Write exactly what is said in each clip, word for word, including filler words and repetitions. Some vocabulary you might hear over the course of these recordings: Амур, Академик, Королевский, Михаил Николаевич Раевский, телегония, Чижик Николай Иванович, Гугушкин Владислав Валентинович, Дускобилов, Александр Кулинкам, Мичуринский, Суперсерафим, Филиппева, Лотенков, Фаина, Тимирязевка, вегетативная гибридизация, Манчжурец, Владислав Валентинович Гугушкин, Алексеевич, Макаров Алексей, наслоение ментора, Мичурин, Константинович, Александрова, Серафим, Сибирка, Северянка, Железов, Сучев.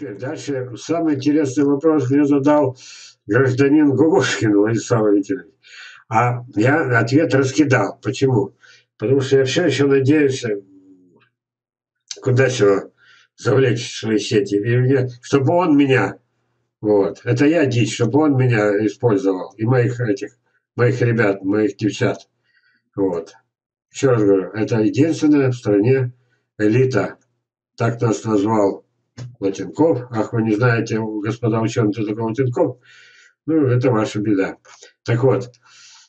Теперь дальше самый интересный вопрос мне задал гражданин Гугушкин Владислав Валентинович. А я ответ раскидал. Почему? Потому что я все еще надеюсь куда-сего завлечь в свои сети. И мне, чтобы он меня, вот, это я дичь, чтобы он меня использовал. И моих этих, моих ребят, моих девчат. Вот. Еще раз говорю, это единственная в стране элита. Так нас назвал Лотенков. Ах, вы не знаете, господа ученые, кто такой Лотенков? Ну, это ваша беда. Так вот,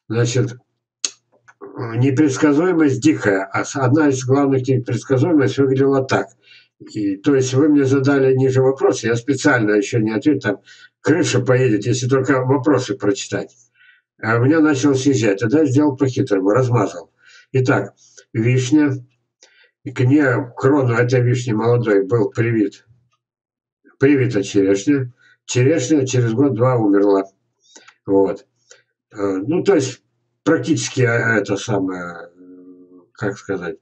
значит, непредсказуемость дикая. Одна из главных непредсказуемость выглядела так. И, то есть вы мне задали ниже вопрос, я специально еще не ответил, там крыша поедет, если только вопросы прочитать. А у меня начал съезжать. Тогда я сделал по-хитрому, размазал. Итак, вишня. К ней крону этой вишни молодой был привит. Привита черешня. Черешня через год-два умерла. Вот. Ну, то есть, практически это самое, как сказать...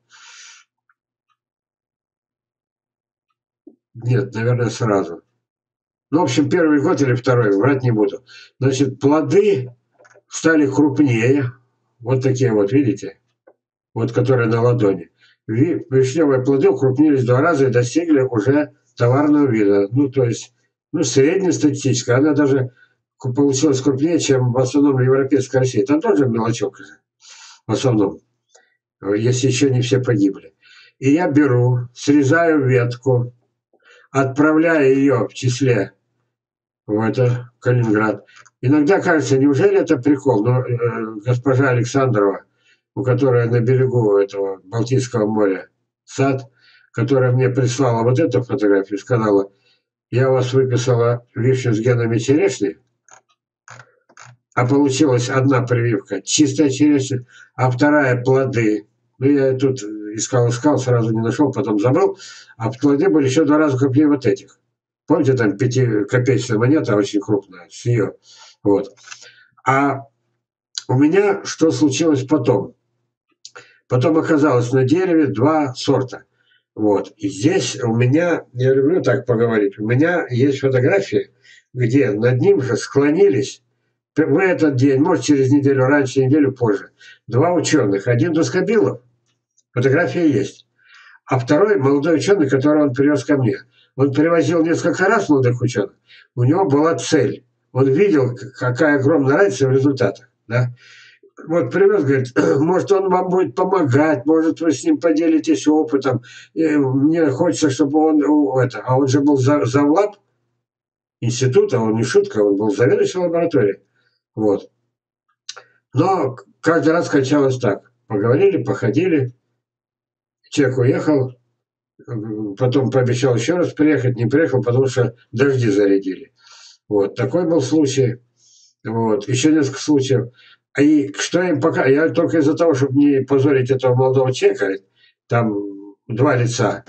Нет, наверное, сразу. Ну, в общем, первый год или второй, врать не буду. Значит, плоды стали крупнее. Вот такие вот, видите? Вот, которые на ладони. Вишневые плоды укрупнились два раза и достигли уже товарного вида. Ну, то есть, ну, среднестатистическая. Она даже получилась крупнее, чем в основном европейская Россия. Там тоже мелочок же. В основном. Если еще не все погибли. И я беру, срезаю ветку, отправляю ее в числе в это, Калининград. Иногда кажется, неужели это прикол? Но э, госпожа Александрова, у которой на берегу этого Балтийского моря сад, которая мне прислала вот эту фотографию, сказала, я у вас выписала вишню с генами черешни, а получилась одна прививка чистая черешня, а вторая плоды. Ну, я тут искал-искал, сразу не нашел, потом забыл. А плоды были еще два раза крупнее вот этих. Помните, там пятикопеечная монета, очень крупная, с ее. Вот. А у меня что случилось потом? Потом оказалось на дереве два сорта. Вот. И здесь у меня, я люблю так поговорить, у меня есть фотографии, где над ним же склонились, в этот день, может, через неделю раньше, неделю позже, два ученых. Один Дускобилов, фотография есть. А второй молодой ученый, которого он привез ко мне. Он привозил несколько раз молодых ученых. У него была цель. Он видел, какая огромная разница в результатах. Да? Вот привез, говорит, может, он вам будет помогать, может, вы с ним поделитесь опытом. И мне хочется, чтобы он... Это, а он же был завлаб института, он не шутка, он был заведующий лабораторией. Вот. Но каждый раз качалось так. Поговорили, походили. Человек уехал, потом пообещал еще раз приехать, не приехал, потому что дожди зарядили. Вот, такой был случай. Вот, еще несколько случаев. А и что я им пока... Я только из-за того, чтобы не позорить этого молодого человека, там два лица,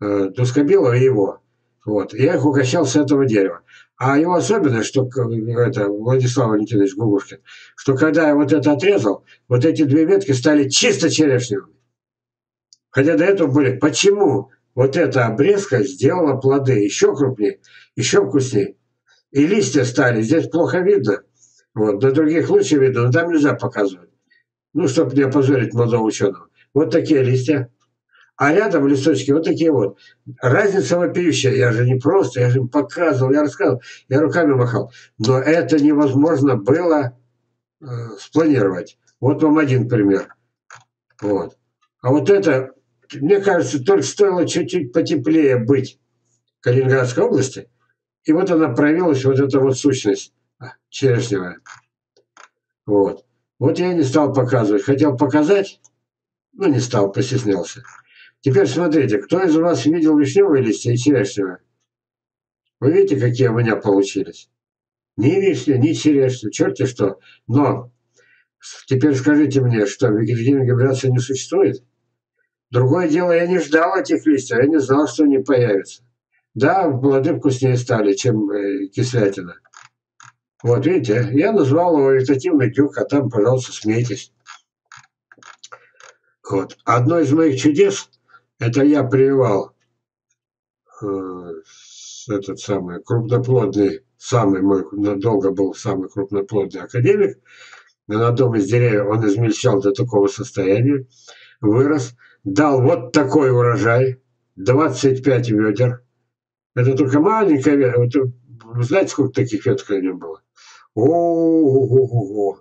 э, Дускобилова и его. Вот, я их угощал с этого дерева. А его особенность, что это, Владислав Валентинович Гугушкин, что когда я вот это отрезал, вот эти две ветки стали чисто черешневыми. Хотя до этого были. Почему вот эта обрезка сделала плоды еще крупнее, еще вкуснее? И листья стали. Здесь плохо видно. Вот. На других лучше видно, но там нельзя показывать. Ну, чтобы не опозорить молодого ученого. Вот такие листья. А рядом листочки вот такие вот. Разница вопиющая. Я же не просто, я же им показывал, я рассказывал, я руками махал. Но это невозможно было э, спланировать. Вот вам один пример. Вот. А вот это, мне кажется, только стоило чуть-чуть потеплее быть в Калининградской области. И вот она проявилась, вот эта вот сущность черешневая. Вот. Вот я и не стал показывать. Хотел показать, но не стал, постеснялся. Теперь смотрите, кто из вас видел вишневые листья и черешневые? Вы видите, какие у меня получились? Ни вишня, ни черешня, черти что. Но теперь скажите мне, что вегетативной гибридации не существует? Другое дело, я не ждал этих листьев, я не знал, что они появятся. Да, плоды вкуснее стали, чем кислятина. Вот, видите, я назвал его вегетативный дюк, а там, пожалуйста, смейтесь. Вот. Одно из моих чудес, это я прививал э, этот самый крупноплодный, самый мой, долго был самый крупноплодный академик. На одном из деревьев он измельчал до такого состояния, вырос, дал вот такой урожай, двадцать пять ведер. Это только маленькая ветка. Знаете, сколько таких веток у него было? О-о-о-о-о-о.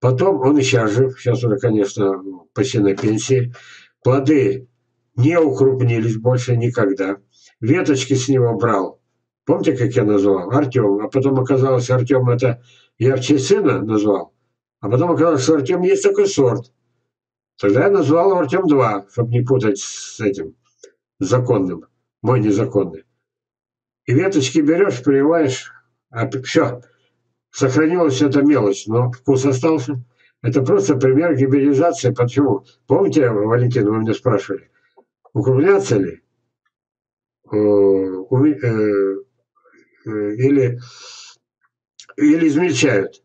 Потом он и сейчас жив, сейчас уже, конечно, почти на пенсии. Плоды не укрупнились больше никогда. Веточки с него брал. Помните, как я назвал? Артем. А потом оказалось, Артем это я в честь сына назвал. А потом оказалось, что Артем есть такой сорт. Тогда я назвал его Артем два, чтобы не путать с этим законным. Мой незаконный. И веточки берешь, прививаешь, а все. Сохранилась эта мелочь, но вкус остался. Это просто пример гибридизации. Почему? Помните, Валентин, вы меня спрашивали, укрупняться ли? Или, или измельчают?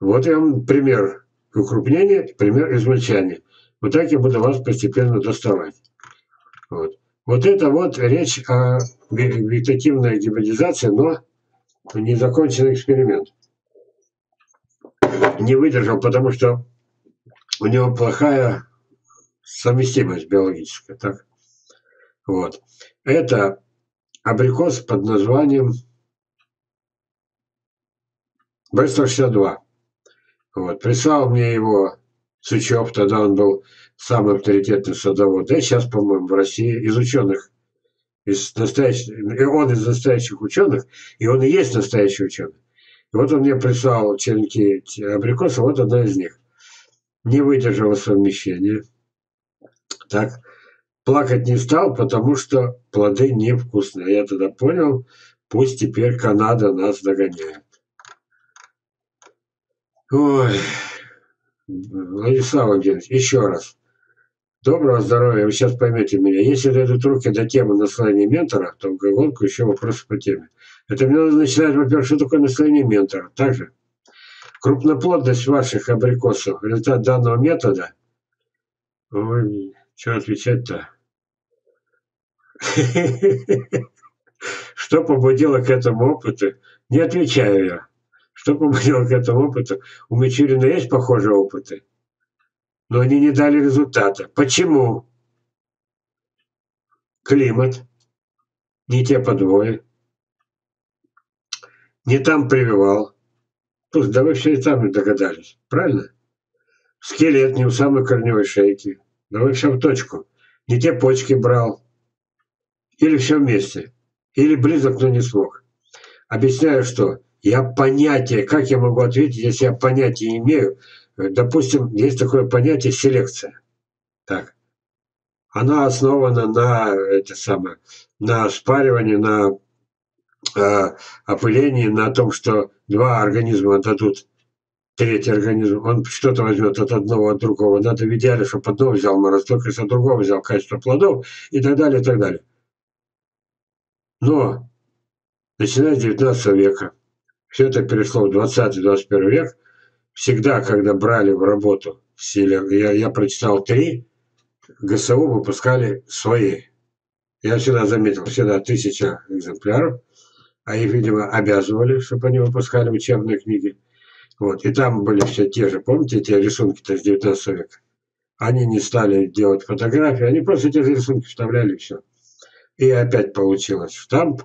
Вот я вам пример укрупнения, пример измельчания. Вот так я буду вас постепенно доставать. Вот, вот это вот речь о вегетативной гибридизации, но незаконченный эксперимент. Не выдержал, потому что у него плохая совместимость биологическая. Так? Вот. Это абрикос под названием Б сто шестьдесят два. Вот. Прислал мне его Сучев, тогда он был самый авторитетный садовод. Да и сейчас, по-моему, в России из ученых, из настоящих, он из настоящих ученых, и он и есть настоящий ученый. И вот он мне прислал черенки абрикоса, вот одна из них. Не выдержала совмещения. Так, плакать не стал, потому что плоды невкусные. Я тогда понял, пусть теперь Канада нас догоняет. Ой, Владислав Валентинович, еще раз. Доброго здоровья, вы сейчас поймете меня. Если дойдут руки до темы наслоения ментора, то в гонку еще вопросы по теме. Это мне надо начинать, во-первых, что такое наслоение ментора. Также крупноплодность ваших абрикосов в результате данного метода. Ой, что отвечать-то? Что побудило к этому опыту? Не отвечаю я. Что побудило к этому опыту? У Мичурина есть похожие опыты? Но они не дали результата. Почему? Климат. Не те подвои. Не там прививал. Пусть, да вы все и там не догадались. Правильно? Скелет не у самой корневой шейки. Да вы все в точку. Не те почки брал. Или все вместе. Или близок, но не смог. Объясняю, что я понятие, как я могу ответить, если я понятия имею. Допустим, есть такое понятие селекция. Так. Она основана на, это самое, на спаривании, на э, опылении, на том, что два организма отдадут третий организм. Он что-то возьмет от одного, от другого. Надо в идеале, чтобы одного взял морозостойкость, от другого взял качество плодов и так далее, и так далее. Но начиная с девятнадцатого века, все это перешло в двадцатый-двадцать первый век. Всегда, когда брали в работу, я, я прочитал три, ГСУ выпускали свои. Я всегда заметил, всегда тысяча экземпляров, а их, видимо, обязывали, чтобы они выпускали учебные книги. Вот. И там были все те же, помните, те рисунки-то с девятнадцатого века? Они не стали делать фотографии, они просто те же рисунки вставляли, и все. И опять получилось штамп,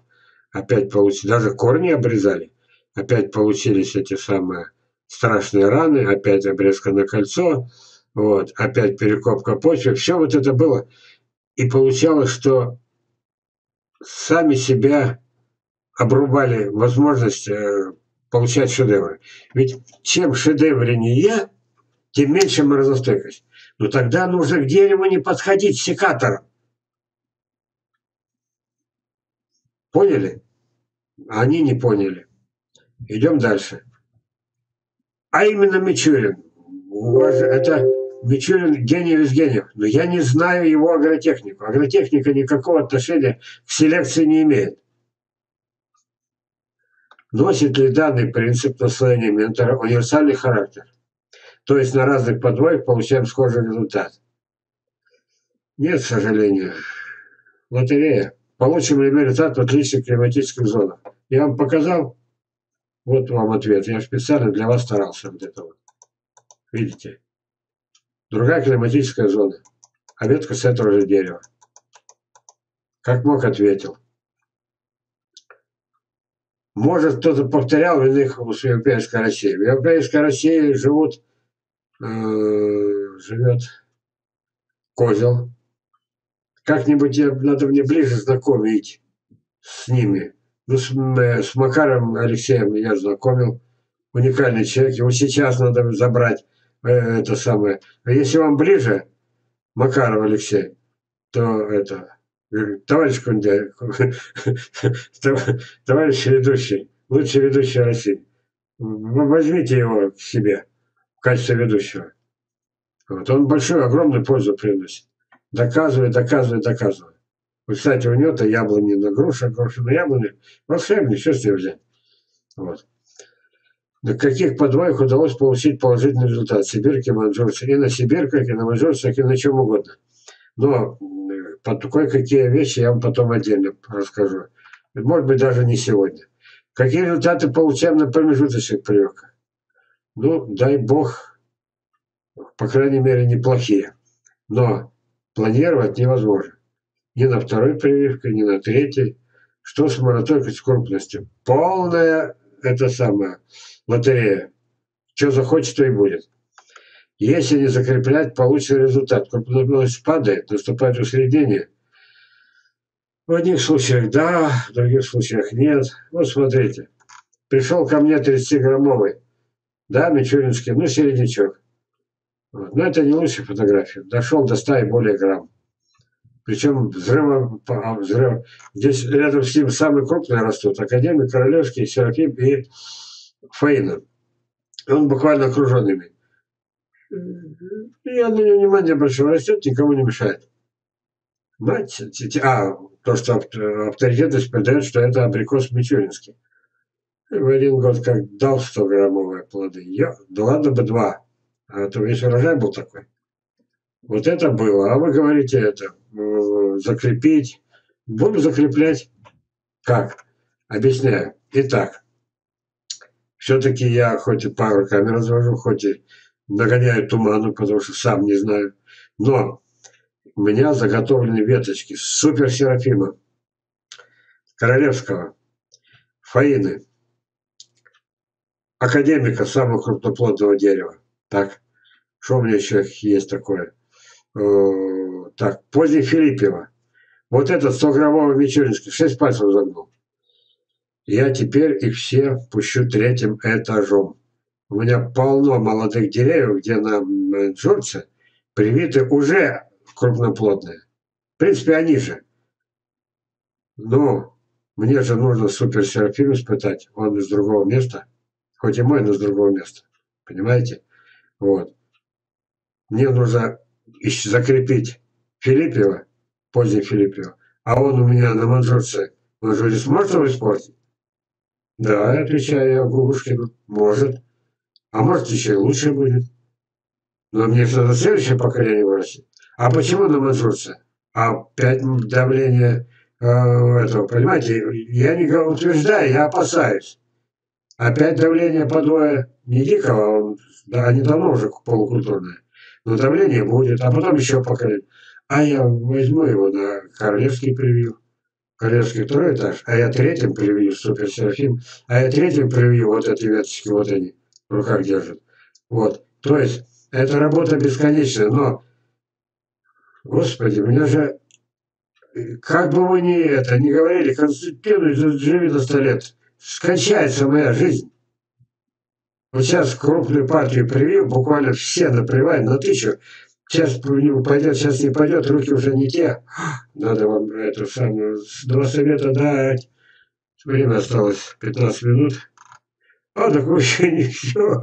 опять получилось, даже корни обрезали, опять получились эти самые... страшные раны, опять обрезка на кольцо, вот, опять перекопка почвы. Все вот это было. И получалось, что сами себя обрубали возможность э, получать шедевры. Ведь чем шедевреннее, тем меньше морозостойкость. Но тогда нужно к дереву не подходить секатором. Поняли? Они не поняли. Идем дальше. А именно Мичурин. Это Мичурин гений из гениев. Но я не знаю его агротехнику. Агротехника никакого отношения к селекции не имеет. Носит ли данный принцип наслоения ментора универсальный характер? То есть на разных подвоях получаем схожий результат? Нет, к сожалению. Лотерея. получим результат в отличных климатических зонах. Я вам показал, вот вам ответ. Я специально для вас старался вот это вот. Видите? Другая климатическая зона. А ветка с этого же дерева. Как мог, ответил. Может, кто-то повторял в иных в европейской России. В европейской России живут, э, живет козел. Как-нибудь надо мне ближе знакомить с ними. Ну, с, с Макаром Алексеем я знакомил. Уникальный человек. Его сейчас надо забрать. Э, это самое. А если вам ближе, Макаров Алексей, то это... Товарищ Кундя, товарищ ведущий, лучший ведущий России, возьмите его к себе в качестве ведущего. Вот. Он большую, огромную пользу приносит. Доказывает, доказывает, доказывает. Вот, кстати, у него-то яблони на груша, груша на яблони. Волшебник, что с ним взять. Вот. На каких подвоях удалось получить положительный результат? Сибирки, манчжурцы. И на сибирках, и на манчжурцах, и на чем угодно. Но... кое-какие вещи я вам потом отдельно расскажу. Может быть, даже не сегодня. Какие результаты получаем на промежуточных прививках? Ну, дай бог, по крайней мере, неплохие. Но планировать невозможно. Ни на второй прививке, ни на третьей. Что с мораторией с крупностью? Полная, это самое, лотерея. Что захочет, то и будет. Если не закреплять, получится результат. Крупноземность падает, наступает усреднение. В одних случаях да, в других случаях нет. Вот смотрите. Пришел ко мне тридцатиграммовый. Да, мичуринский, ну середнячок. Вот. Но это не лучшая фотография. Дошел до ста и более грамм. Причем взрыва, взрыв. Здесь рядом с ним самые крупные растут. Академик, Королевский, Серафим и Фаина. Он буквально окружен ими. Я на него внимание большого растет, никому не мешает. Мать, а, то, что авторитетность придает, что это абрикос мичуринский. В один год как дал стограммовые плоды. Я, да ладно бы два. А то весь урожай был такой. Вот это было. А вы говорите это. Закрепить. Будем закреплять. Как? Объясняю. Итак. Все-таки я хоть и пару камер развожу, хоть и нагоняю туману, потому что сам не знаю. Но у меня заготовлены веточки Суперсерафима, Королевского, Фаины, Академика, самого крупноплодного дерева. Так, что у меня еще есть такое? Э-э- так, поздний Филиппева. Вот этот стограммовый мичуринский, шесть пальцев загнул. Я теперь их все пущу третьим этажом. У меня полно молодых деревьев, где на манчжурце привиты уже крупноплодные. В принципе, они же. Но мне же нужно суперсерафим испытать. Он из другого места. Хоть и мой, но из другого места. Понимаете? Вот. Мне нужно закрепить Филиппева, поздний Филиппева. А он у меня на манчжурце. Он же не сможет его испортить? Да, отвечаю я Гугушкину. Может. А может, еще и лучше будет. Но мне что-то следующее поколение вырастет. А почему на манчжурце? Опять давление э, этого, понимаете? Я не утверждаю, я опасаюсь. Опять давление подвое не дикого, он, да, они давно уже полукультурные. Но давление будет, а потом еще поколение. А я возьму его на королевский привью. Королевский второй этаж. А я третьим привью суперсерафим. А я третьим привью вот эти веточки, вот они. В руках держит. Вот. То есть, это работа бесконечная, но, господи, меня же, как бы вы ни это ни говорили, Константинович, живи до ста лет, скончается моя жизнь. Вот сейчас крупную партию привил, буквально все напривают на тысячу. Сейчас пойдет, сейчас не пойдет, руки уже не те. Надо вам это самое, два совета дать. Время осталось пятнадцать минут. А, так вообще ничего.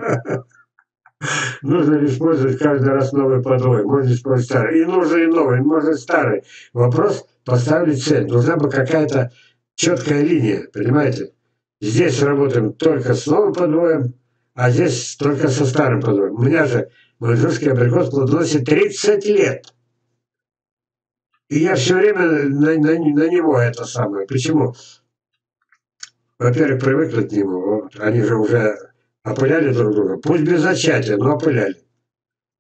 Нужно использовать каждый раз новый подвой. Можно использовать старый. И нужен и новый, и можно старый. Вопрос поставить цель. Нужна бы какая-то четкая линия, понимаете? Здесь работаем только с новым подвоем, а здесь только со старым подвоем. У меня же манчжурский абрикос плодоносит тридцать лет. И я все время на, на, на него это самое. Почему? Во-первых, привыкли к нему. Вот. Они же уже опыляли друг друга. Пусть без зачатия, но опыляли.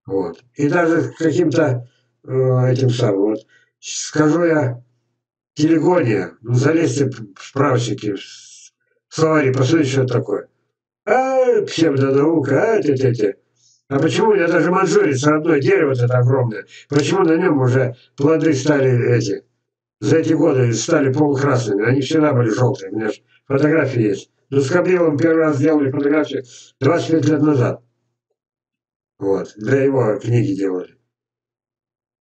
Вот. И даже каким-то э, этим самым. Вот. Скажу я, телегония. Ну, залезьте в справочники, в словари, посмотрите, что это такое. А, псевдонаука, а, те-те-те. А почему у меня даже манчжурец, родное дерево вот это огромное, почему на нем уже плоды стали эти, за эти годы стали полукрасными, они всегда были желтые, у меня же фотографии есть. Дускобиловым первый раз сделали фотографии двадцать пять лет назад. Вот, для его книги делали.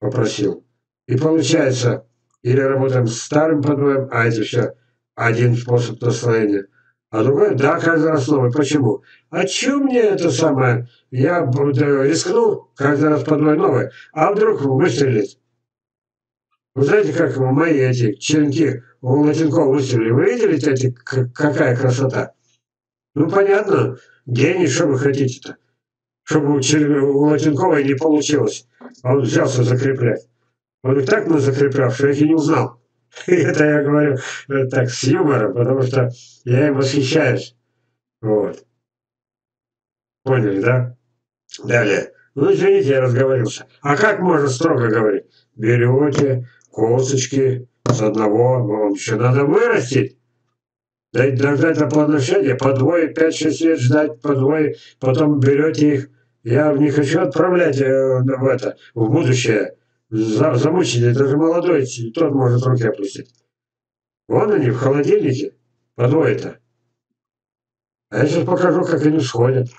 Попросил. И получается, или работаем с старым подвоем, а это все один способ наслоения. А другой, да, каждый раз новый. Почему? А че мне это самое? Я рискну каждый раз по двое новое, а вдруг выстрелит. Вы знаете, как мои эти черенки у Лотенкова выстрелили? Вы видели эти, какая красота? Ну, понятно, гений, что вы хотите-то? Чтобы у Лотенкова не получилось. А он взялся закреплять. Он их так закреплял, что я их и не узнал. Это я говорю так с юмором, потому что я им восхищаюсь. Вот. Поняли, да? Далее. Ну, извините, я разговорился. А как можно строго говорить? Берете косточки с одного, вам еще надо вырастить. Дождать на плодоношение, по двое, пять-шесть лет ждать, по двое, потом берете их. Я в них еще отправлять э, в это, в будущее. Замучили, даже молодой, тот может руки опустить. Вон они в холодильнике, по двое-то. А я сейчас покажу, как они сходят.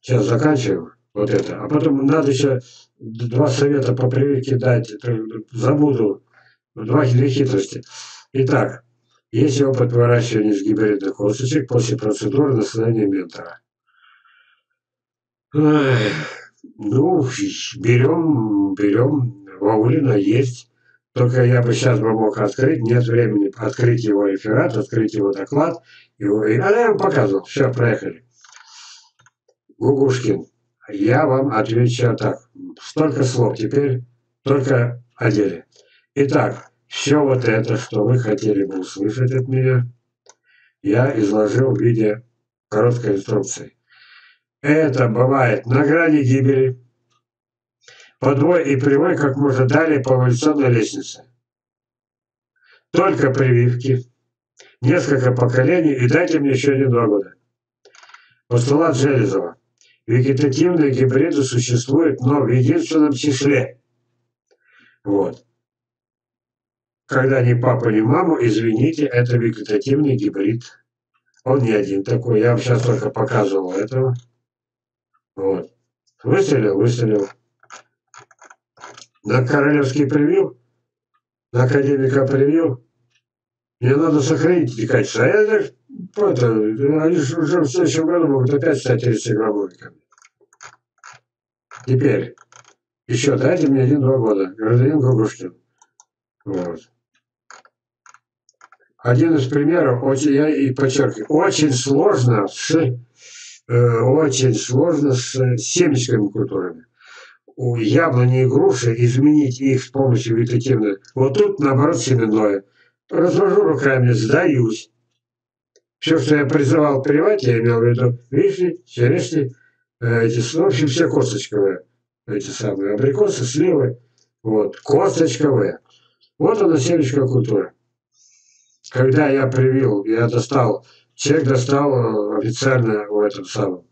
Сейчас заканчиваем вот это. А потом надо еще два совета по привычке дать. Забуду. Два, две хитрости. Итак, есть опыт выращивания из гибридных косточек после процедуры наслоения ментора. Ой. Ну, берем, берем, Ваулина есть, только я бы сейчас бы мог открыть, нет времени открыть его реферат, открыть его доклад, его, и, а я вам показывал, все, проехали. Гугушкин, я вам отвечу так, столько слов, теперь только о деле. Итак, все вот это, что вы хотели бы услышать от меня, я изложил в виде короткой инструкции. Это бывает на грани гибели, подвой и привой как можно далее по эволюционной лестнице. Только прививки, несколько поколений и дайте мне еще один-два года. Постулат Железова. Вегетативные гибриды существуют, но в единственном числе. Вот. Когда ни папа, ни маму, извините, это вегетативный гибрид. Он не один такой, я вам сейчас только показывал этого. Вот. Выстрелил, выстрелил. На Королевский привил, на Академика привил. Мне надо сохранить эти качества. А это, это, они уже в следующем году могут опять стать тридцатиграммовиками. Теперь, еще дайте мне один-два года. Гражданин Гугушкин. Вот. Один из примеров, очень, я и подчеркиваю, очень сложно с... Очень сложно с семечковыми культурами. У яблони и груши изменить их с помощью вегетативных. Вот тут, наоборот, семенное. Развожу руками, сдаюсь. Все, что я призывал прививать, я имел в виду вишни, черешни, эти, в общем, все косточковые. Эти самые абрикосы, сливы. Вот, косточковые. Вот она семечковая культура. Когда я привил, я достал... Человек достал официально в этом самом,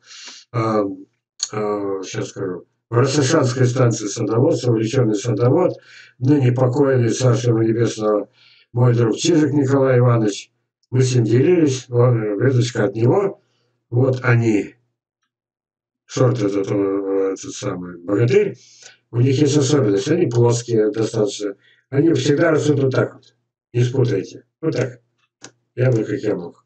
э, э, сейчас скажу, в Россошанской станции садоводства, увлеченный садовод, ныне покойный царственного небесного, мой друг Чижик Николай Иванович, мы с ним делились, он, веточка от него, вот они, сорт этот, этот самый богатырь, у них есть особенность, они плоские достаточно, они всегда растут вот так вот, не спутайте, вот так, яблоко как яблоко.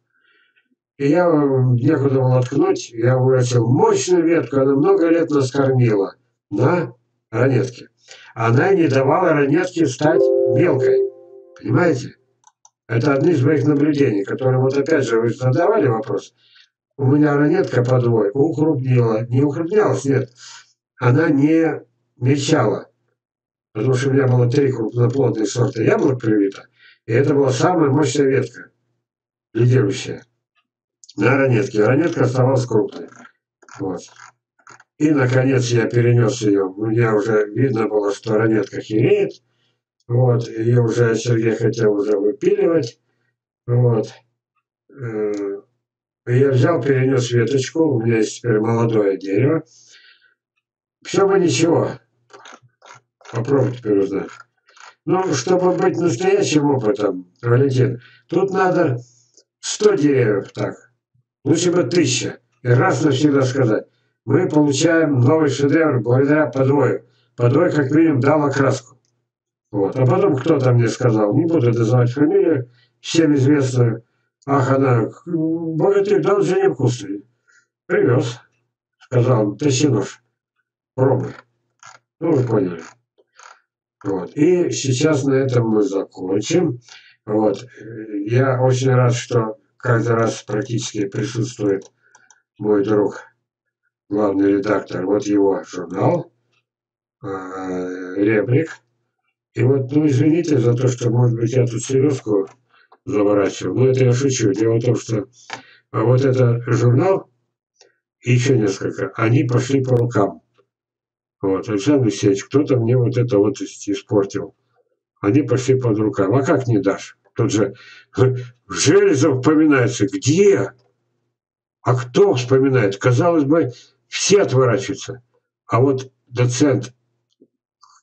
И я некуда было ткнуть, я вырастил мощную ветку, она много лет нас кормила на ранетке. Она не давала ранетке стать мелкой. Понимаете? Это одни из моих наблюдений, которые вот опять же вы задавали вопрос. У меня ранетка подвой укрупнила. Не укрупнялась, нет. Она не мельчала. потому что у меня было три крупноплодные сорта яблок привито, и это была самая мощная ветка, лидирующая на ранетке. Ранетка оставалась крупной. Вот. И, наконец, я перенес ее. У меня уже видно было, что ранетка хереет. Вот. Ее уже Сергей хотел уже выпиливать. Вот. Я взял, перенес веточку. У меня есть теперь молодое дерево. Все бы ничего. Попробуй теперь узнать. Ну, чтобы быть настоящим опытом, Валентин, тут надо сто деревьев так. Лучше бы тысяча. И раз навсегда сказать. Мы получаем новый шедевр благодаря подвою. Подвой, как видим, дал окраску. Вот. А потом кто-то мне сказал, не буду называть фамилию, всем известную. Ах, она, богатырь, да он же невкусный. Привез, сказал, тащи нож, пробуй. Ну, вы поняли. Вот. И сейчас на этом мы закончим. Вот. Я очень рад, что каждый раз практически присутствует мой друг, главный редактор, вот его журнал, ребрик. И вот, ну, извините за то, что, может быть, я тут серьезку заворачивал, но это я шучу. Дело в том, что вот этот журнал и еще несколько, они пошли по рукам. Вот, Александр Алексеевич, кто-то мне вот это вот испортил. Они пошли под рукам. А как не дашь? Тут же Железов вспоминается. Где? А кто вспоминает? Казалось бы, все отворачиваются. А вот доцент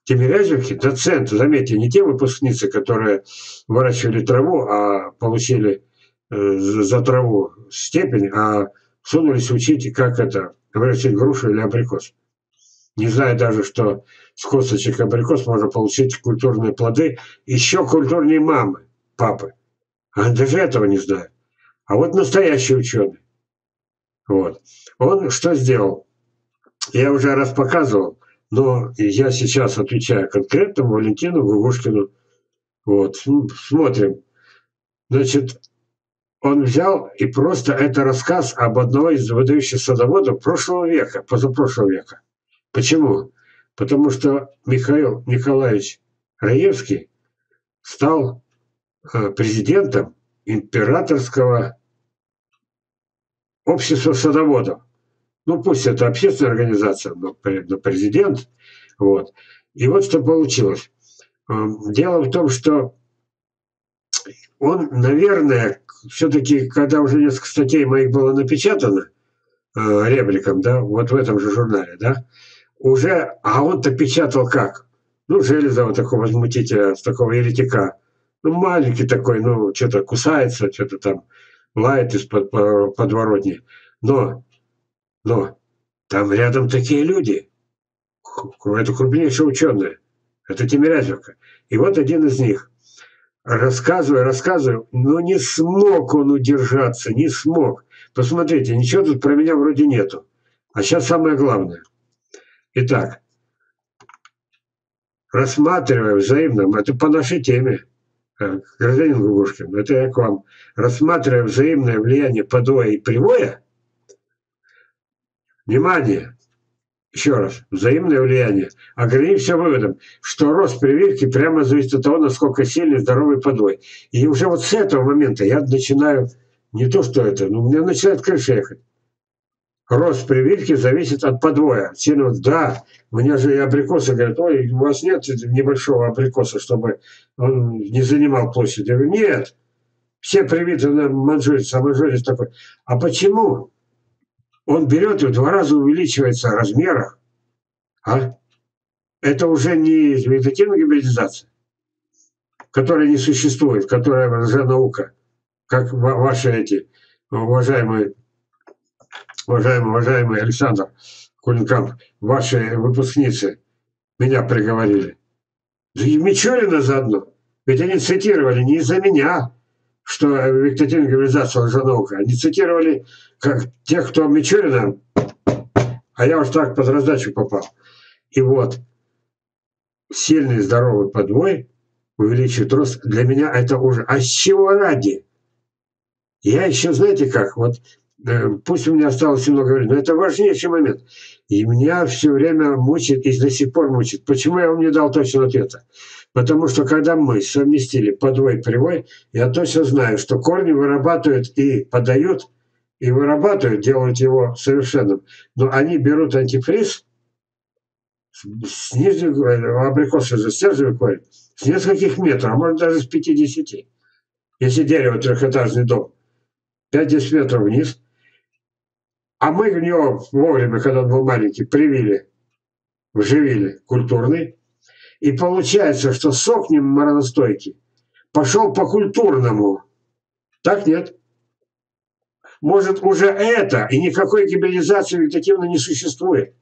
Тимирязевки, доцент, заметьте, не те выпускницы, которые выращивали траву, а получили э, за траву степень, а сунулись учить, как это, вырастить грушу или абрикос. Не зная даже, что с косточек абрикос можно получить культурные плоды, еще культурнее мамы, папы. А даже этого не знают. А вот настоящий ученый. Вот. Он что сделал? Я уже раз показывал, но я сейчас отвечаю конкретно Валентину Гугушкину. Вот. Смотрим. Значит, он взял и просто это рассказ об одной из выдающихся садоводов прошлого века, позапрошлого века. Почему? Потому что Михаил Николаевич Раевский стал президентом императорского общества садоводов. Ну, пусть это общественная организация, но президент. Вот. И вот что получилось. Дело в том, что он, наверное, все-таки, когда уже несколько статей моих было напечатано ребриком, да, вот в этом же журнале, да, уже, а он-то печатал как? Ну, Железова такого возмутителя, такого еретика. Ну, маленький такой, ну, что-то кусается, что-то там лает из-под подворотни. Но, но, там рядом такие люди. Это крупнейшие ученые. Это Тимирязевка. И вот один из них. Рассказываю, рассказываю, но не смог он удержаться, не смог. Посмотрите, ничего тут про меня вроде нету. А сейчас самое главное. Итак, рассматривая взаимно, это по нашей теме, гражданин Гугушкин, это я к вам, рассматривая взаимное влияние подвоя и привоя, внимание, еще раз, взаимное влияние, ограничься выводом, что рост прививки прямо зависит от того, насколько сильный здоровый подвой. И уже вот с этого момента я начинаю, не то что это, но у меня начинает крыша ехать. Рост прививки зависит от подвоя. Сильно, да, у меня же и абрикосы говорят, ой, у вас нет небольшого абрикоса, чтобы он не занимал площадь. Я говорю, нет, все привиты на манчжурец, а манчжурец такой. А почему? Он берет и в два раза увеличивается размер. А? Это уже не вегетативная гибридизация, которая не существует, которая уже наука, как ваши эти уважаемые Уважаемый, уважаемый Александр Кулинкам, ваши выпускницы меня приговорили. Да и Мичурина заодно. Ведь они цитировали не из-за меня, что вегетативная гибридизация лженаука. Они цитировали как тех, кто Мичурина, а я уж так под раздачу попал. И вот сильный здоровый подвой увеличивает рост. Для меня это уже. А с чего ради? Я еще, знаете как, вот... Пусть у меня осталось немного времени, но это важнейший момент. И меня все время мучает, и до сих пор мучает. Почему я вам не дал точного ответа? Потому что когда мы совместили подвой и привой, я точно знаю, что корни вырабатывают и подают, и вырабатывают, делают его совершенным. Но они берут антифриз, с нижнего абрикоса застерживают корень, с нескольких метров, а может даже с пятидесяти. Если дерево трехэтажный дом, пять-десять метров вниз. А мы в него вовремя, когда он был маленький, привили, вживили культурный. И получается, что сок неморозостойкий пошел по культурному. Так нет? Может, уже это, и никакой гибридизации вегетативно не существует.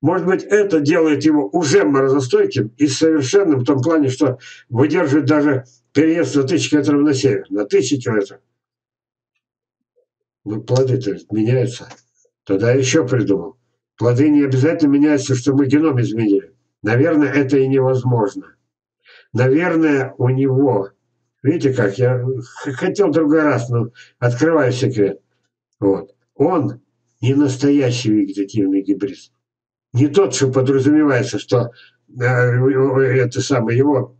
Может быть, это делает его уже морозостойким и совершенным в том плане, что выдерживает даже переезд на тысячу километров на север, на тысячу километров. Ну, плоды-то меняются. Тогда еще придумал. Плоды не обязательно меняются, что мы геном изменили. Наверное, это и невозможно. Наверное, у него... Видите как? Я хотел другой раз, но открываю секрет. Вот. Он не настоящий вегетативный гибрид. Не тот, что подразумевается, что э, это самое, его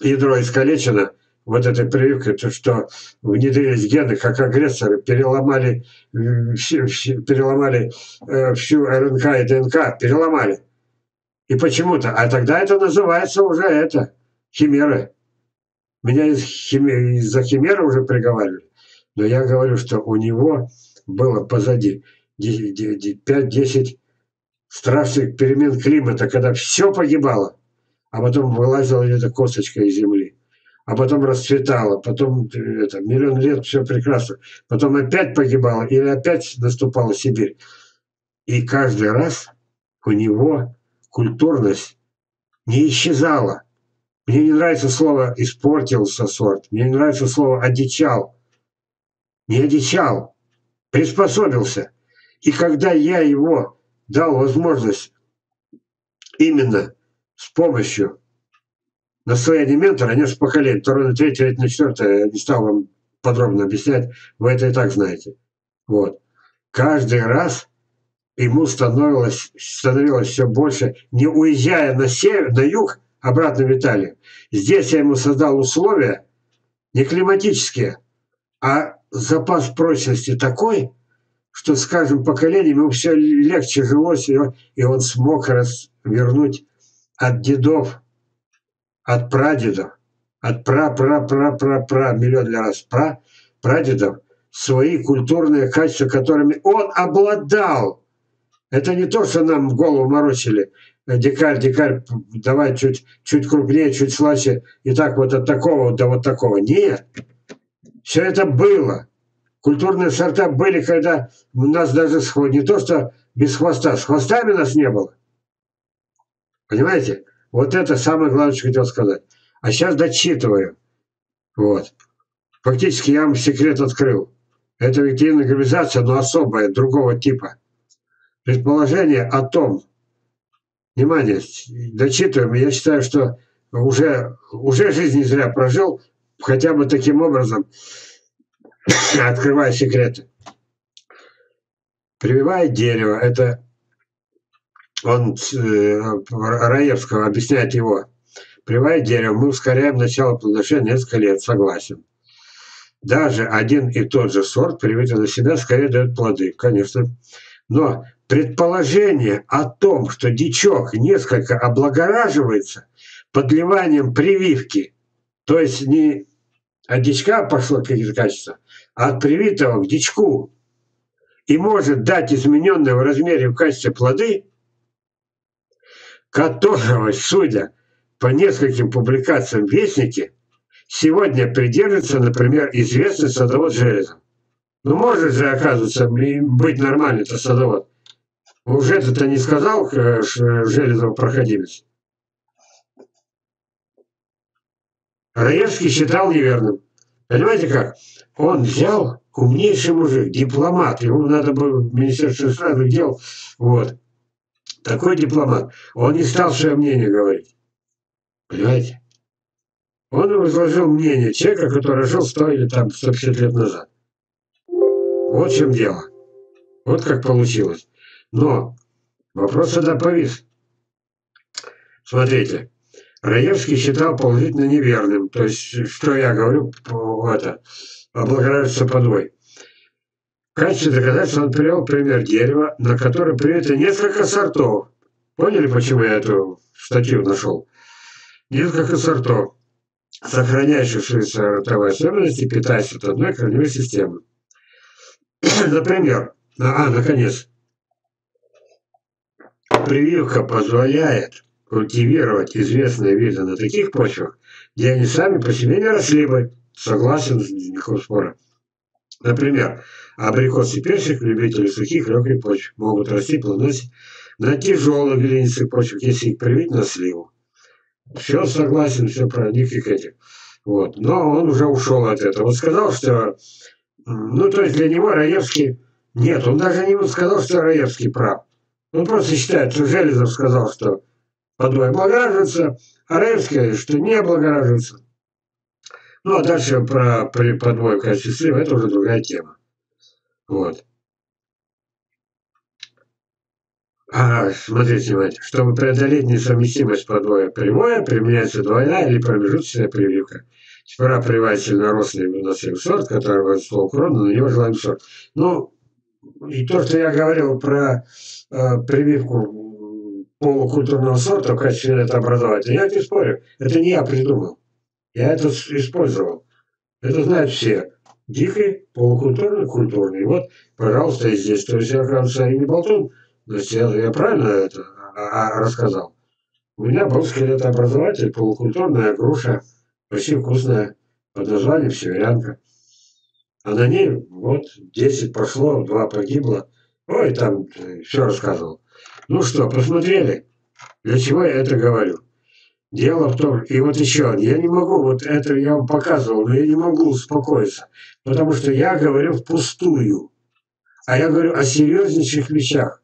ядро искалечено вот этой прививкой, то, что внедрились гены, как агрессоры, переломали, переломали э, всю РНК и ДНК, переломали. И почему-то. А тогда это называется уже это, химеры. Меня из химеры, из-за химеры уже приговаривали. Но я говорю, что у него было позади пять-десять страшных перемен климата, когда все погибало, а потом вылазила эта косточка из земли. А потом расцветало, потом это, миллион лет все прекрасно, потом опять погибало или опять наступала Сибирь. И каждый раз у него культурность не исчезала. Мне не нравится слово «испортился сорт», мне не нравится слово «одичал». Не одичал, приспособился. И когда я его дал возможность именно с помощью настояния ментора, а не с поколения, второе, на третье, на четвертое, я не стал вам подробно объяснять, вы это и так знаете. Вот. Каждый раз ему становилось, становилось все больше, не уезжая на север, на юг, обратно в Италию. Здесь я ему создал условия, не климатические, а запас прочности такой, что, скажем, поколением ему все легче жилось, и он смог развернуть от дедов, от прадедов, от пра-пра-пра-пра-пра, миллион раз пра, прадедов, свои культурные качества, которыми он обладал. Это не то, что нам голову морочили. Дикарь, дикарь, давай чуть, чуть крупнее, чуть слаще, и так вот от такого до вот такого. Нет. Все это было. Культурные сорта были, когда у нас даже сход... не то, что без хвоста, с хвостами нас не было. Понимаете? Вот это самое главное, что хотел сказать. А сейчас дочитываю. Вот. Фактически я вам секрет открыл. Это вегетативная гибридизация, но особая, другого типа. Предположение о том, внимание, дочитываем, я считаю, что уже, уже жизнь не зря прожил, хотя бы таким образом, открывая секреты. Прививает дерево, это он э, Раевского объясняет его. Прививает дерево, мы ускоряем начало плодоношения несколько лет, согласен. Даже один и тот же сорт, привитый на себя, скорее дает плоды, конечно. Но предположение о том, что дичок несколько облагораживается подливанием прививки, то есть не от дичка пошло какие-то качества, а от привитого к дичку, и может дать измененные в размере и в качестве плоды, которого, судя по нескольким публикациям в Вестнике, сегодня придерживается, например, известный садовод Железов. Ну, может же, оказывается, быть нормальный-то садовод. Уже это не сказал Железов проходимец. Раевский считал неверным. Понимаете как? Он взял умнейший мужик, дипломат. Ему надо было в Министерство сразу дел. Вот. Такой дипломат. Он не стал свое мнение говорить. Понимаете? Он изложил мнение человека, который жил сто или там сто пятьдесят лет назад. Вот в чем дело. Вот как получилось. Но Вопрос тогда повис. Смотрите, Раевский считал положительно неверным, то есть, что я говорю, это, облагораживается подвой. В качестве доказательства он привел пример дерева, на котором привито несколько сортов. Поняли, почему я эту статью нашел? Несколько сортов, сохраняющих свои сортовые особенности, питаясь от одной корневой системы. Например, а, наконец, прививка позволяет культивировать известные виды на таких почвах, где они сами по себе не росли бы. Согласен, никакого спора. Например, абрикос и персик, любители сухих легких почв, могут расти плодоносить на тяжелых глинистых почвах, если их привить на сливу. Все согласен, все про них и этих. Вот. Но он уже ушел от этого. Он сказал, что... Ну, то есть для него Раевский... Нет, он даже не сказал, что Раевский прав. Он просто считает, что Железов сказал, что подвой облагораживается, а Раевский, что не облагораживается. Ну, а дальше про подвой в качестве слива, это уже другая тема. Вот. А, смотрите, внимательно. Чтобы преодолеть несовместимость подвоя прямое, применяется двойная или промежуточная прививка. Сперва прививается сильноросный выносливый сорт, который слово крона, но его желаемый сорт. Ну, и то, что я говорил про э, прививку полукультурного сорта в качестве это образования, я не спорю, это не я придумал. Я это использовал. Это знают все. Дикий, полукультурный, культурный. Вот, пожалуйста, и здесь. То есть я, кажется, и не болтун. То есть я, я правильно это рассказал? У меня был скелетообразователь, полукультурная груша, очень вкусная, под названием «Северянка». А на ней вот десять прошло, два погибло. Ой, там все рассказывал. Ну что, посмотрели? Для чего я это говорю? Дело в том, и вот еще, я не могу, вот это я вам показывал, но я не могу успокоиться, потому что я говорю впустую, а я говорю о серьезнейших вещах.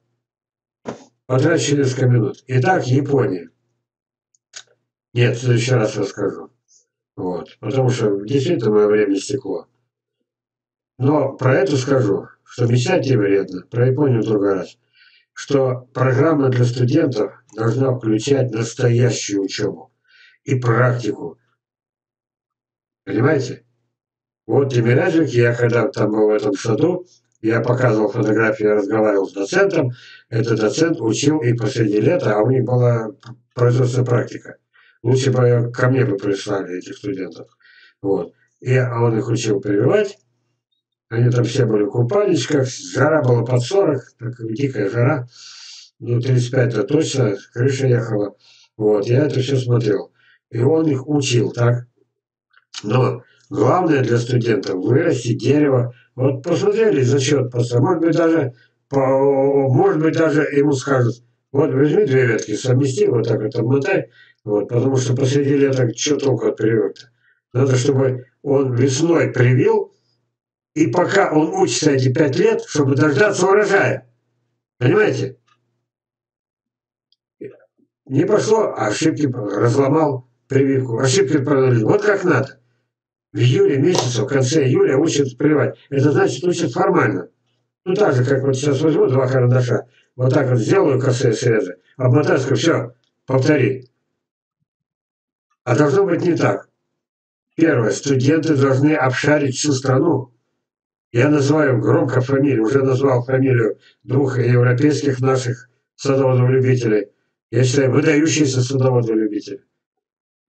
Потрачу несколько минут. Итак, Япония. Нет, в следующий раз расскажу. Вот, потому что действительно мое время стекло. Но про это скажу, что мечтать не вредно, про Японию в другой раз. Что программа для студентов должна включать настоящую учебу и практику. Понимаете? Вот Тимирязевке, я когда там был в этом саду, я показывал фотографии, я разговаривал с доцентом. Этот доцент учил и последнее лето, а у них была производственная практика. Лучше бы ко мне бы прислали этих студентов. Вот. И он их учил прививать. Они там все были в купальничках, жара была под сорок, такая дикая жара, ну тридцать пять-то точно, крыша ехала. Вот, я это все смотрел. И он их учил, так? Но главное для студентов вырасти дерево. Вот посмотрели за счет просто, может быть даже, по, может быть даже ему скажут, вот возьми две ветки, совмести, вот так вот обмотай, вот, потому что посреди лета что толку от прививок-то? Надо, чтобы он весной привил. И пока он учится эти пять лет, чтобы дождаться урожая. Понимаете? Не пошло, а ошибки разломал прививку. Ошибки проанализировал. Вот как надо. В июле месяце, в конце июля учат прививать. Это значит, учат формально. Ну так же, как вот сейчас возьму два карандаша. Вот так вот сделаю косые срезы. Обмотаю, скажу, все, повтори. А должно быть не так. Первое. Студенты должны обшарить всю страну. Я называю громко фамилию, уже назвал фамилию двух европейских наших садоводов-любителей. Я считаю, выдающиеся садоводов-любители.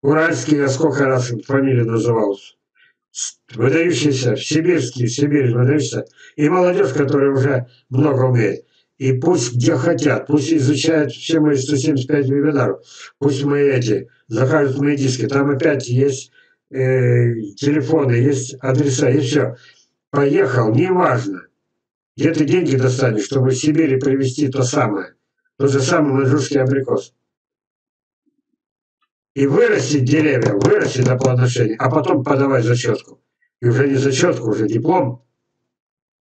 Уральский, я сколько раз фамилию называл. Выдающийся, сибирский, Сибирь, выдающийся. И молодежь, которая уже много умеет. И пусть где хотят, пусть изучают все мои сто семьдесят пять вебинаров. Пусть мои эти, закажут мои диски. Там опять есть э, телефоны, есть адреса, есть все. Поехал, неважно, где ты деньги достанешь, чтобы в Сибири привезти то самое, тот же самый манчжурский абрикос. И вырастет деревья, вырастет до плодоношения, а потом подавай зачетку. И уже не зачетку, уже диплом.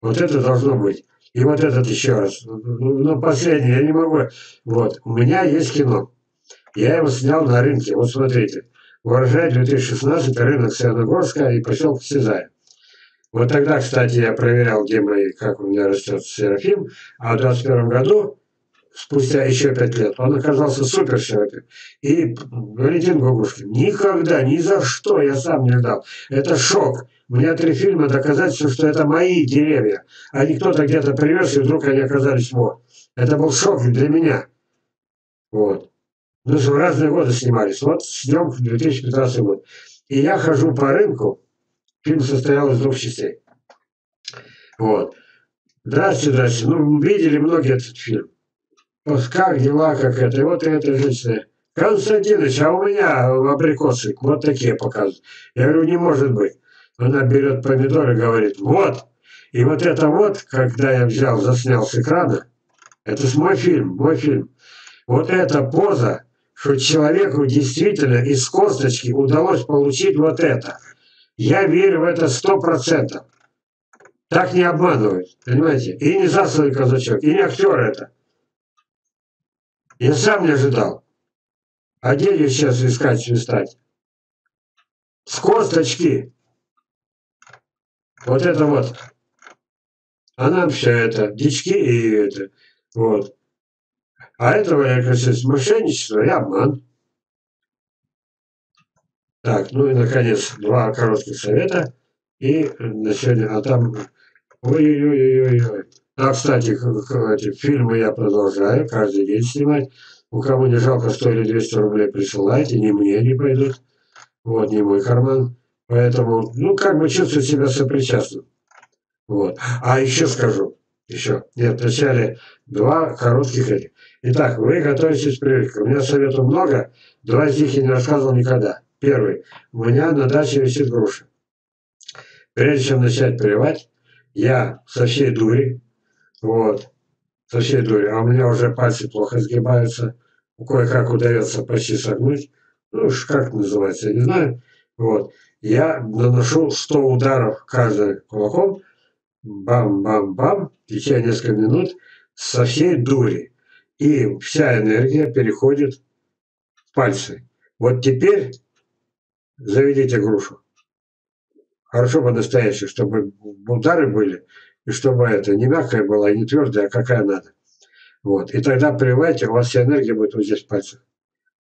Вот это должно быть. И вот этот еще раз. Ну, последний, я не могу. Вот, у меня есть кино. Я его снял на рынке. Вот смотрите. Урожай две тысячи шестнадцатый, рынок Северногорска и поселок Сизая. Вот тогда, кстати, я проверял, где мои, как у меня растет Серафим, а в две тысячи двадцать первом году спустя еще пять лет, он оказался суперсерафим. И Валентин Гугушкин: никогда, ни за что я сам не дал. Это шок. Мне три фильма доказательства, что это мои деревья, а не кто-то где-то привез, и вдруг они оказались во. Это был шок для меня. Вот. Ну, в разные годы снимались. Вот ждем две тысячи пятнадцатый год. И я хожу по рынку. Фильм состоял из двух частей. Вот. Здрасте, здрасте. Ну, видели многие этот фильм. Вот как дела, как это. И вот и эта женщина: Константинович, а у меня абрикосы вот такие показывают. Я говорю: не может быть. Она берет помидоры и говорит: вот. И вот это вот, когда я взял, заснял с экрана, это мой фильм, мой фильм. Вот эта поза, что человеку действительно из косточки удалось получить вот это. Я верю в это сто процентов. Так не обманывают, понимаете? И не засланный казачок, и не актер это. Я сам не ожидал. А где ее сейчас искать, свистать? С косточки. Вот это вот. А нам все это, дички и это. Вот. А этого, я касаюсь, мошенничество и обман. Так, ну и, наконец, два коротких совета. И на сегодня, а там... Ой-ой-ой-ой-ой. А, кстати, эти фильмы я продолжаю каждый день снимать. У кого не жалко сто или двести рублей присылайте, ни мне не пойдут. Вот, не мой карман. Поэтому, ну, как бы чувствую себя сопричастным. Вот. А еще скажу, еще. Нет, вначале два коротких этих. Итак, вы готовитесь к привычке. У меня советов много, два из них я не рассказывал никогда. Первый. У меня на даче висит груша. Прежде чем начать прививать, я со всей дури, вот, со всей дури, а у меня уже пальцы плохо сгибаются, кое-как удается почти согнуть, ну уж как называется, я не знаю, вот, я наношу сто ударов каждым кулаком, бам-бам-бам, в течение нескольких минут, со всей дури. И вся энергия переходит в пальцы. Вот теперь заведите грушу. Хорошо по-настоящему, чтобы удары были, и чтобы это не мягкая была, и не твердая, а какая надо. Вот. И тогда прививайте, у вас вся энергия будет вот здесь в пальцах.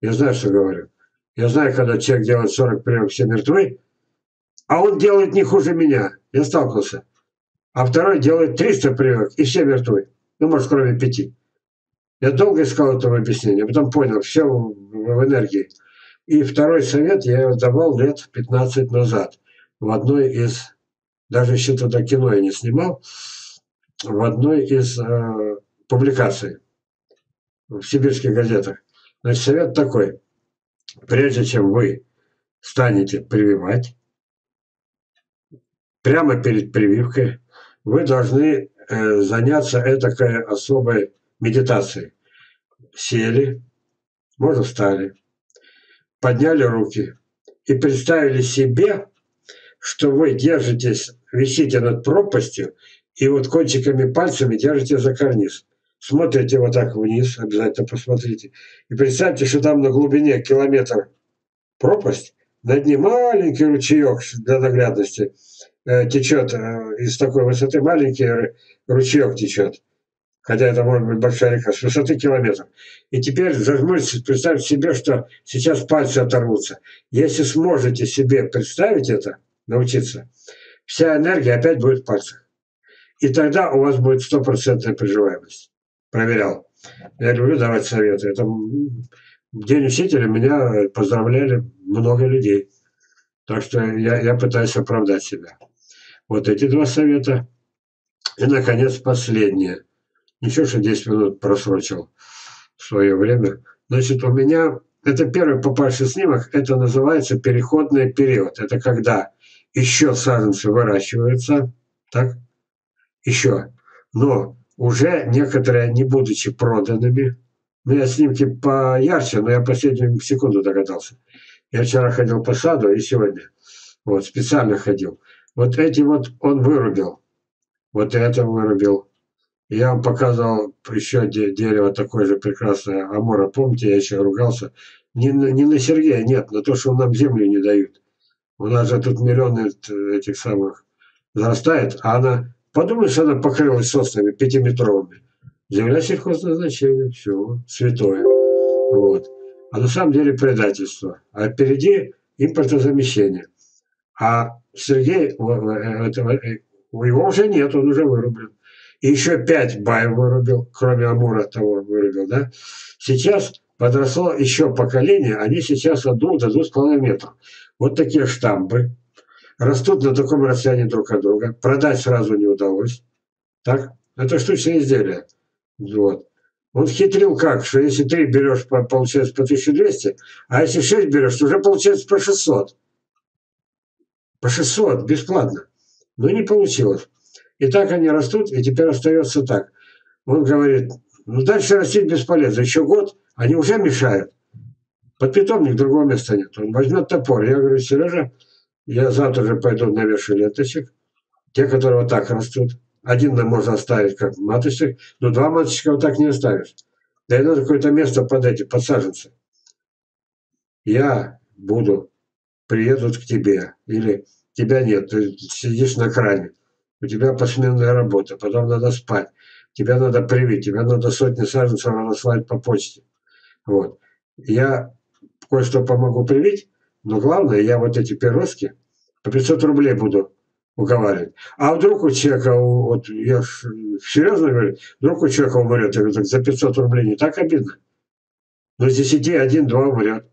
Я знаю, что говорю. Я знаю, когда человек делает сорок прививок, все мертвы, а он делает не хуже меня. Я сталкивался. А второй делает триста прививок, и все мертвы. Ну, может, кроме пяти. Я долго искал этого объяснения, потом понял, все в энергии. И второй совет я его давал лет пятнадцать назад. В одной из, даже еще тогда кино я не снимал, в одной из э, публикаций в сибирских газетах. Значит, совет такой. Прежде чем вы станете прививать, прямо перед прививкой вы должны э, заняться этакой особой медитации. Сели, можно встали, подняли руки и представили себе, что вы держитесь, висите над пропастью и вот кончиками пальцами держите за карниз. Смотрите вот так вниз, обязательно посмотрите. И представьте, что там на глубине километр пропасть, над ним маленький ручеек для наглядности э, течет, э, из такой высоты маленький ручеек течет. Хотя это может быть большая река, с высоты километров. И теперь зажмурьтесь, представьте себе, что сейчас пальцы оторвутся. Если сможете себе представить это, научиться, вся энергия опять будет в пальцах. И тогда у вас будет стопроцентная приживаемость. Проверял. Я люблю давать советы. Это День учителя меня поздравляли много людей. Так что я, я пытаюсь оправдать себя. Вот эти два совета. И, наконец, последнее. Ничего, что десять минут просрочил в свое время. Значит, у меня, это первый попавший снимок, это называется переходный период. Это когда еще саженцы выращиваются, так, еще, но уже некоторые, не будучи проданными, у меня снимки поярче, но я последнюю секунду догадался. Я вчера ходил по саду и сегодня, вот, специально ходил. Вот эти вот он вырубил, вот это вырубил. Я вам показывал еще дерево такое же прекрасное, Амура, помните, я еще ругался. Не, не на Сергея, нет, на то, что нам землю не дают. У нас же тут миллионы этих самых зарастает, а она, подумаешь, она покрылась соснами пятиметровыми. Земля сельхозназначения, все, святое. Вот. А на самом деле предательство. А впереди импортозамещение. А Сергей, его уже нет, он уже вырублен. И еще пять баев вырубил, кроме Амура того вырубил, да. Сейчас подросло еще поколение, они сейчас от двух до двух с половиной метров. Вот такие штамбы. Растут на таком расстоянии друг от друга. Продать сразу не удалось. Так? Это штучное изделие. Вот. Он хитрил как, что если три берешь, получается по тысяче двести, а если шесть берешь, то уже получается по шестьсот. По шестьсот, бесплатно. Но не получилось. И так они растут, и теперь остается так. Он говорит, ну дальше расти бесполезно. Еще год, они уже мешают. Под питомник другого места нет. Он возьмет топор. Я говорю, Сережа, я завтра же пойду навешу ленточек. Те, которые вот так растут. Один нам можно оставить как маточек, но два маточка вот так не оставишь. Да и надо какое-то место под эти, под саженцы. Я буду, приедут к тебе. Или тебя нет, ты сидишь на кране. У тебя посменная работа, потом надо спать. Тебя надо привить, тебя надо сотни саженцев разослать по почте. Вот. Я кое-что помогу привить, но главное, я вот эти переростки по пятьсот рублей буду уговаривать. А вдруг у человека, вот я серьезно говорю, вдруг у человека умрет, я говорю, так за пятьсот рублей не так обидно. Но с десяти один-два умрет.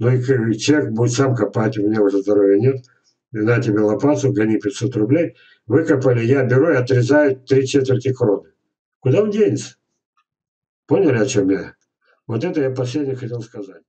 Ну и человек будет сам копать, у меня уже здоровья нет. На тебе лопату, гони пятьсот рублей. Выкопали, я беру и отрезаю три четверти кроны. Куда он денется? Поняли, о чем я? Вот это я последнее хотел сказать.